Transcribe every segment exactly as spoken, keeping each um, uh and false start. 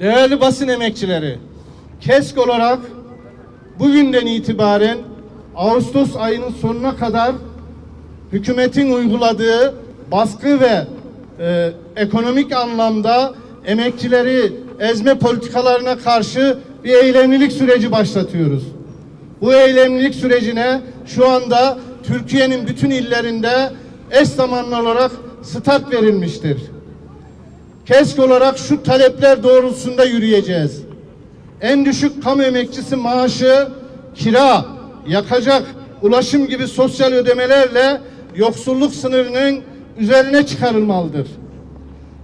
Değerli basın emekçileri, KESK olarak bugünden itibaren Ağustos ayının sonuna kadar hükümetin uyguladığı baskı ve e, ekonomik anlamda emekçileri ezme politikalarına karşı bir eylemlilik süreci başlatıyoruz. Bu eylemlilik sürecine şu anda Türkiye'nin bütün illerinde eş zamanlı olarak start verilmiştir. KESK olarak şu talepler doğrultusunda yürüyeceğiz. En düşük kamu emekçisi maaşı, kira, yakacak, ulaşım gibi sosyal ödemelerle yoksulluk sınırının üzerine çıkarılmalıdır.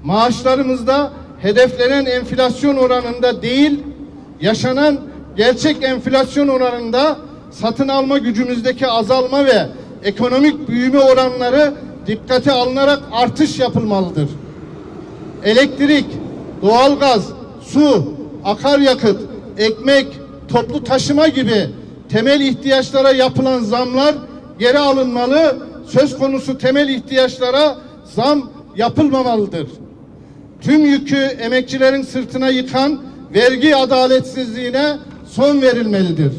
Maaşlarımızda hedeflenen enflasyon oranında değil, yaşanan gerçek enflasyon oranında satın alma gücümüzdeki azalma ve ekonomik büyüme oranları dikkate alınarak artış yapılmalıdır. Elektrik, doğalgaz, su, akaryakıt, ekmek, toplu taşıma gibi temel ihtiyaçlara yapılan zamlar geri alınmalı, söz konusu temel ihtiyaçlara zam yapılmamalıdır. Tüm yükü emekçilerin sırtına yıkan vergi adaletsizliğine son verilmelidir.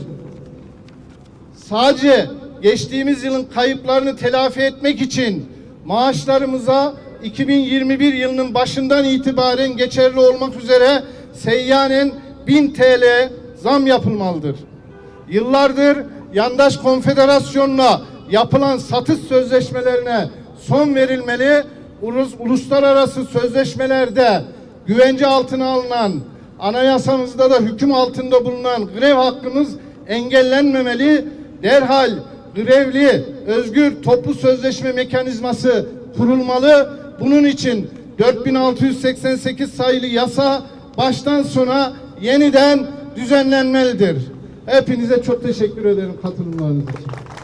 Sadece geçtiğimiz yılın kayıplarını telafi etmek için maaşlarımıza iki bin yirmi bir yılının başından itibaren geçerli olmak üzere seyyanen bin T L zam yapılmalıdır. Yıllardır yandaş konfederasyonla yapılan satış sözleşmelerine son verilmeli, ulus, uluslararası sözleşmelerde güvence altına alınan, anayasamızda da hüküm altında bulunan grev hakkımız engellenmemeli, derhal grevli, özgür toplu sözleşme mekanizması kurulmalı. Bunun için dört bin altı yüz seksen sekiz sayılı yasa baştan sona yeniden düzenlenmelidir. Hepinize çok teşekkür ederim katılımlarınız için.